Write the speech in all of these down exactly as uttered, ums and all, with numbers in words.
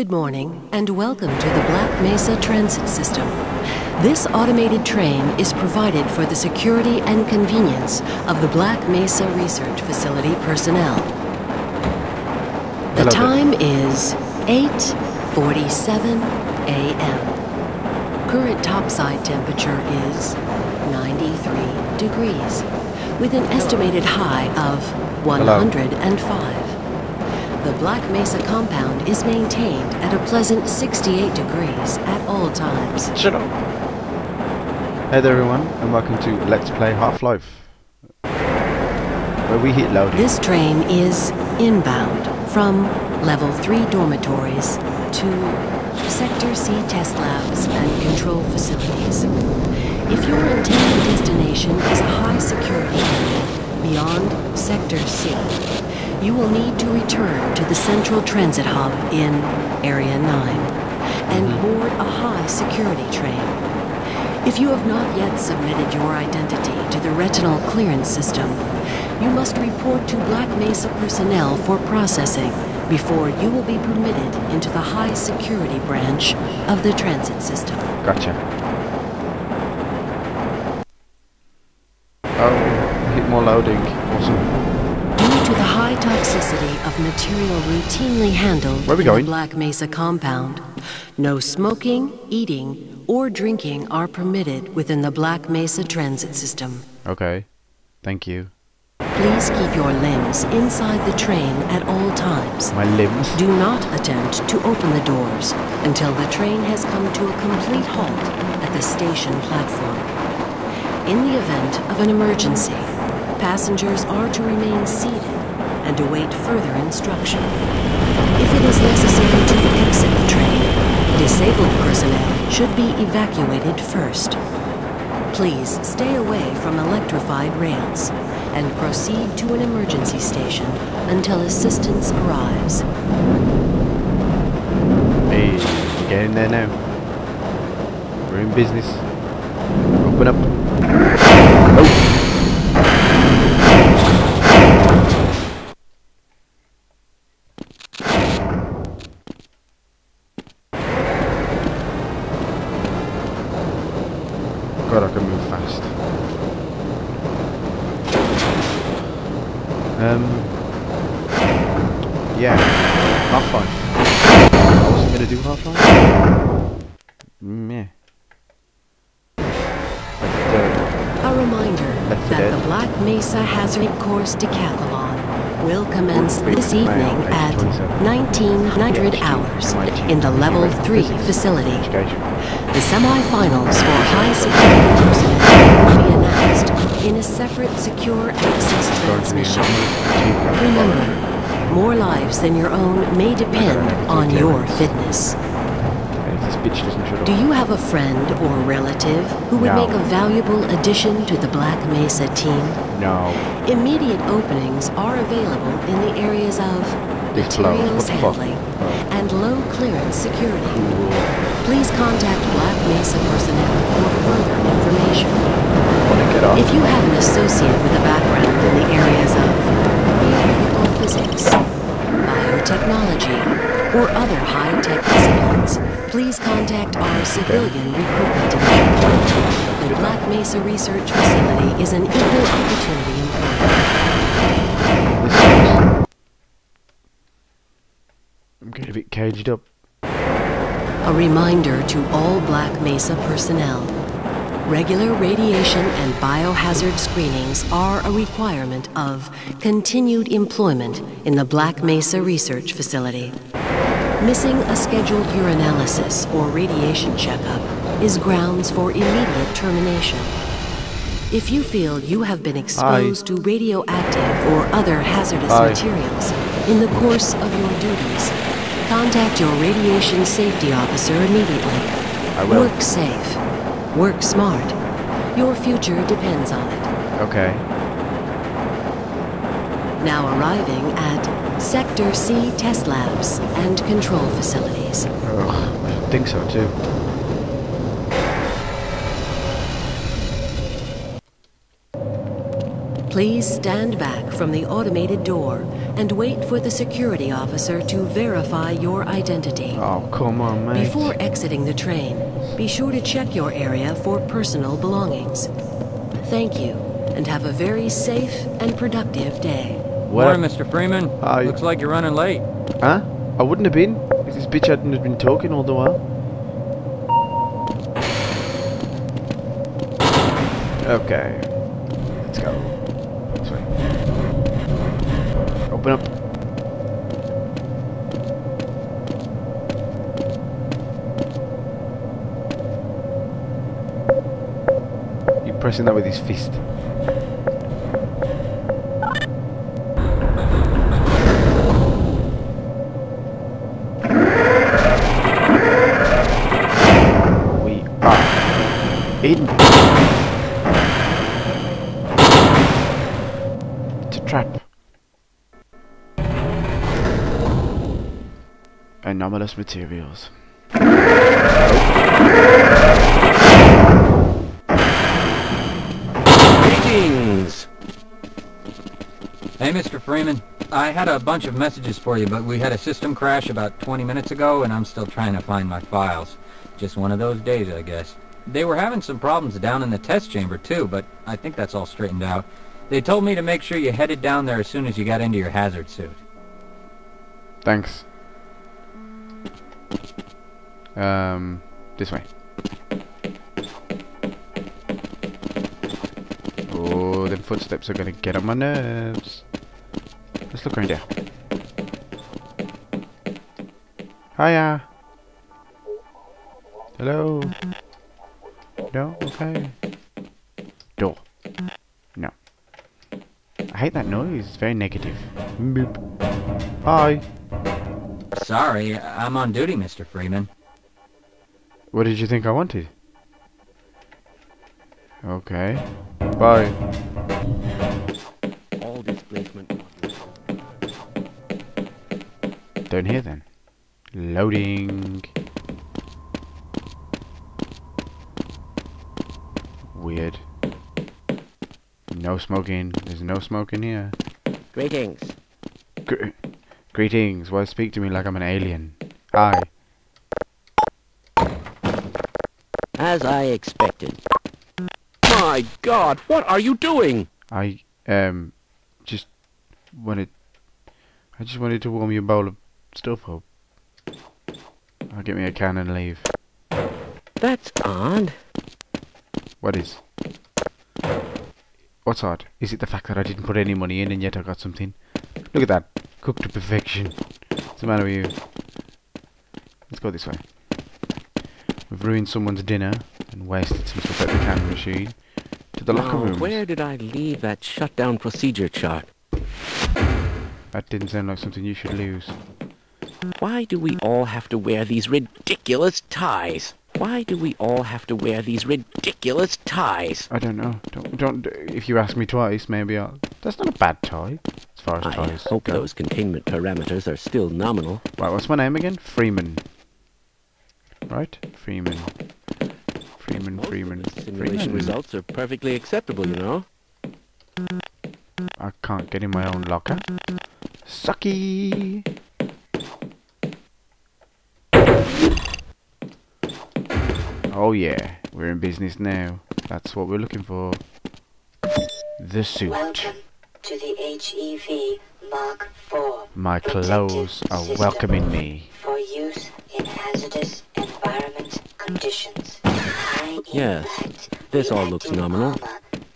Good morning, and welcome to the Black Mesa Transit System. This automated train is provided for the security and convenience of the Black Mesa Research Facility personnel. The time is eight forty-seven a m Current topside temperature is ninety-three degrees, with an estimated high of one hundred five. The Black Mesa compound is maintained at a pleasant sixty-eight degrees at all times. Shut up. Hey there everyone, and welcome to Let's Play Half-Life, where we hit load. This train is inbound from level three dormitories to Sector C test labs and control facilities. If your intended destination is a high security area beyond Sector C, you will need to return to the Central Transit Hub in Area nine and board a high security train. If you have not yet submitted your identity to the Retinal Clearance System, you must report to Black Mesa personnel for processing before you will be permitted into the high security branch of the transit system. Gotcha. Oh, hit more loading. Awesome. Due to the high toxicity of material routinely handled in the Black Mesa compound, no smoking, eating, or drinking are permitted within the Black Mesa transit system. Okay. Thank you. Please keep your limbs inside the train at all times. My limbs? Do not attempt to open the doors until the train has come to a complete halt at the station platform. In the event of an emergency, passengers are to remain seated and await further instruction. If it is necessary to exit the train, disabled personnel should be evacuated first. Please stay away from electrified rails and proceed to an emergency station until assistance arrives. Hey, we're getting there now. We're in business. Open up. Oh. God, I can move fast. Um, yeah, Half-Life. I wasn't gonna do Half-Life. Mm, yeah. A reminder that dead. the Black Mesa Hazard Course Decathlon will commence this evening at nineteen hundred hours in the level three facility. The semi-finals for high security personnel will be announced in a separate secure access transmission. Remember, more lives than your own may depend on your fitness. Do you have a friend or relative who would no. make a valuable addition to the Black Mesa team? No. Immediate openings are available in the areas of materials handling and low clearance security. Please contact Black Mesa personnel for further information. If you have an associate with a background in the areas of theoretical physics, biotechnology, or other high-tech disciplines, please contact our civilian recruitment division. The Black Mesa Research Facility is an equal opportunity employer. I'm getting a bit caged up. A reminder to all Black Mesa personnel. Regular radiation and biohazard screenings are a requirement of continued employment in the Black Mesa Research Facility. Missing a scheduled urinalysis or radiation checkup is grounds for immediate termination. If you feel you have been exposed Aye. to radioactive or other hazardous Aye. materials in the course of your duties, contact your radiation safety officer immediately. I will. Work safe. Work smart. Your future depends on it. Okay. Now arriving at Sector C test labs and control facilities. Oh, I think so too. Please stand back from the automated door and wait for the security officer to verify your identity. Oh, come on, mate. Before exiting the train, be sure to check your area for personal belongings. Thank you, and have a very safe and productive day. What, Mister Freeman? Uh, Looks like you're running late. Huh? I wouldn't have been if this bitch hadn't been talking all the while. Okay. Let's go. Open up. You're pressing that with his fist. We are in it's a trap. Anomalous materials. Greetings! Hey, Mister Freeman. I had a bunch of messages for you, but we had a system crash about twenty minutes ago, and I'm still trying to find my files. Just one of those days, I guess. They were having some problems down in the test chamber, too, but I think that's all straightened out. They told me to make sure you headed down there as soon as you got into your hazard suit. Thanks. Um, this way. Oh, them footsteps are gonna get on my nerves. Let's look around here. Hiya. Hello. No? Okay. Door. No. I hate that noise. It's very negative. Boop. Hi. Sorry, I'm on duty, Mister Freeman. What did you think I wanted? Okay. Bye. All displacement. Don't hear then. Loading. Weird. No smoking. There's no smoking here. Greetings. Gr greetings. Why speak to me like I'm an alien? Hi. As I expected. My God, what are you doing? I um just wanted I just wanted to warm your bowl of stuff up. I'll get me a can and leave. That's odd. What is? What's odd? Is it the fact that I didn't put any money in and yet I got something? Look at that. Cooked to perfection. What's the matter with you? Let's go this way. We've ruined someone's dinner and wasted some stuff at the camera machine. To the locker room. Where did I leave that shutdown procedure chart? That didn't sound like something you should lose. Why do we all have to wear these ridiculous ties? Why do we all have to wear these ridiculous ties? I don't know. Don't, don't. If you ask me twice, maybe I'll. That's not a bad tie, as far as I ties. I hope go. Those containment parameters are still nominal. Right. What's my name again? Freeman. Right? Freeman. Freeman, Most Freeman, simulation Freeman. Results are perfectly acceptable, you know. I can't get in my own locker. Sucky! Oh yeah, we're in business now. That's what we're looking for. The suit. Welcome to the H E V Mark four. My clothes are welcoming me. For use in hazardous environment conditions. Yes, this all looks nominal.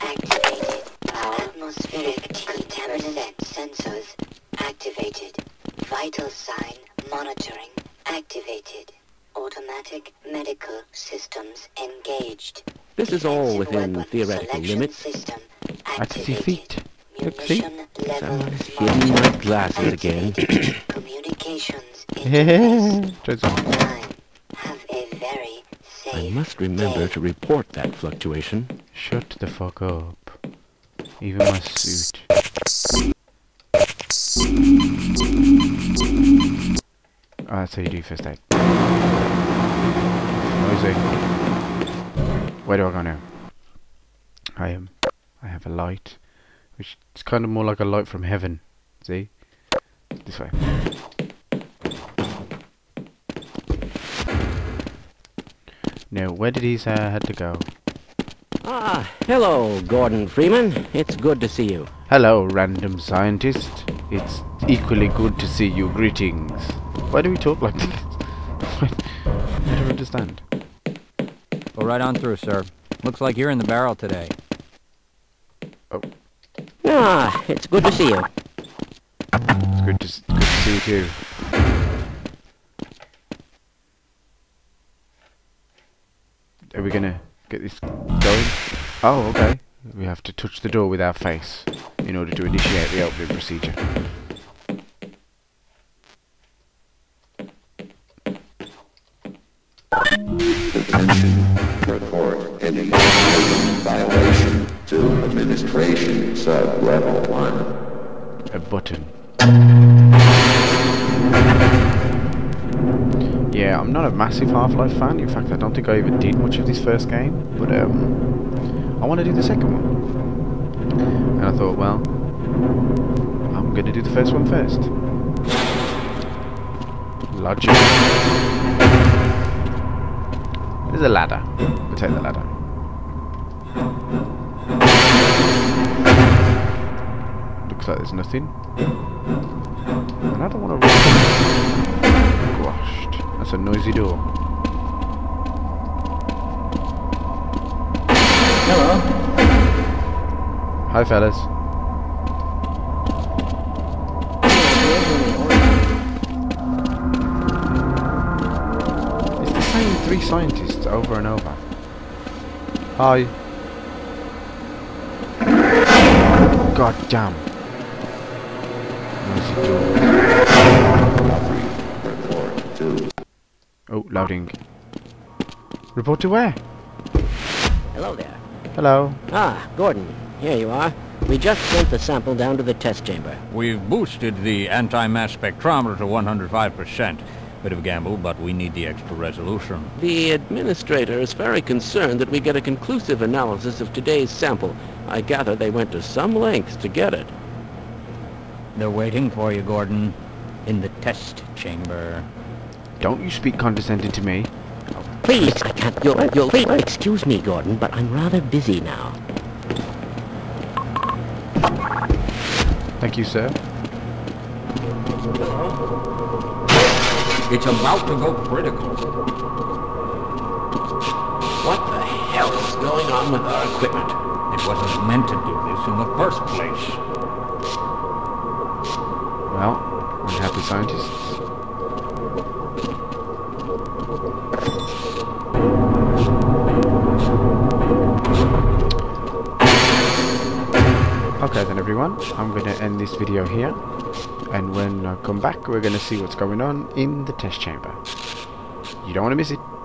Activated. Atmospheric contaminant sensors activated. Vital sign monitoring activated. Automatic medical systems engaged. This is all within theoretical limits. At his feet. Look, see? Someone's hidden my glasses again. Communications in have a very safe I must remember day. To report that fluctuation. Shut the fuck up. Even my suit. Oh, that's how you do first aid. Noisy. Where do I go now? I am. I have a light. which is kind of more like a light from heaven. See? This way. Now, where did he say I had to go? Ah, hello, Gordon Freeman. It's good to see you. Hello, random scientist. It's equally good to see you. Greetings. Why do we talk like this? I don't understand. Go right on through, sir. Looks like you're in the barrel today. Oh. Ah, it's good to see you. It's good to, good to see you too. Are we gonna get this going? Oh, okay. We have to touch the door with our face in order to initiate the opening procedure. Attention. Report any violation to administration sub level one. A button. Yeah, I'm not a massive Half-Life fan. In fact, I don't think I even did much of this first game. But um, I want to do the second one. And I thought, well, I'm going to do the first one first. Logic. There's a ladder. We'll take the ladder. Looks like there's nothing. And I don't want to run. Gosh. That's a noisy door. Hello. Hi, fellas. It's the same three scientists over and over. Hi. God damn. Noisy door. Oh, loading. Report to where? Hello there. Hello. Ah, Gordon. Here you are. We just sent the sample down to the test chamber. We've boosted the anti-mass spectrometer to one hundred five percent. Bit of a gamble, but we need the extra resolution. The administrator is very concerned that we get a conclusive analysis of today's sample. I gather they went to some lengths to get it. They're waiting for you, Gordon. In the test chamber. Don't you speak condescending to me. Please, I can't. You'll, you'll excuse me, Gordon, but I'm rather busy now. Thank you, sir. It's about to go critical. What the hell is going on with our equipment? It wasn't meant to do this in the first place. Well, unhappy scientists. Okay then everyone, I'm going to end this video here, and when I come back we're going to see what's going on in the test chamber. You don't want to miss it.